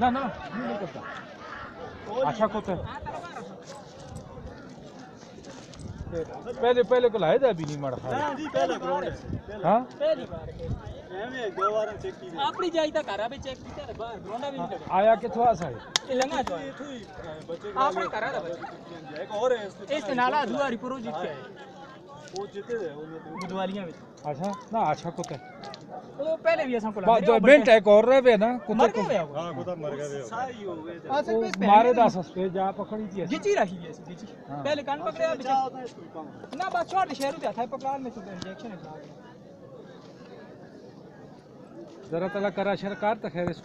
ना ना नहीं करता अच्छा होता है। पहले पहले को लाए थे अभी नहीं मारा हां दो बार चेक की आपरी जाई था करा भी चेक की बाहर रोंडा भी नहीं आया के थोड़ा सा ये लंगा तो बच्चे आपरे करा था भाई एक और है इस नाला दुआरी पुरो जीत के आए वो जीते थे वो बुधवारियां में अच्छा ना अच्छा कुत्ता वो पहले भी ऐसा कोला दो बेंट एक और रहे ना कुत्ता को हां कुत्ता मर गया सही हो गए थे मारे 10 पे जा पकड़ी थी गिची रही है गिची पहले कान पकड़े बेचारा ना बस छोड़ शहर पे था पकड़ान में तो इंजेक्शन लगा जरा तला करा सरकार तक है।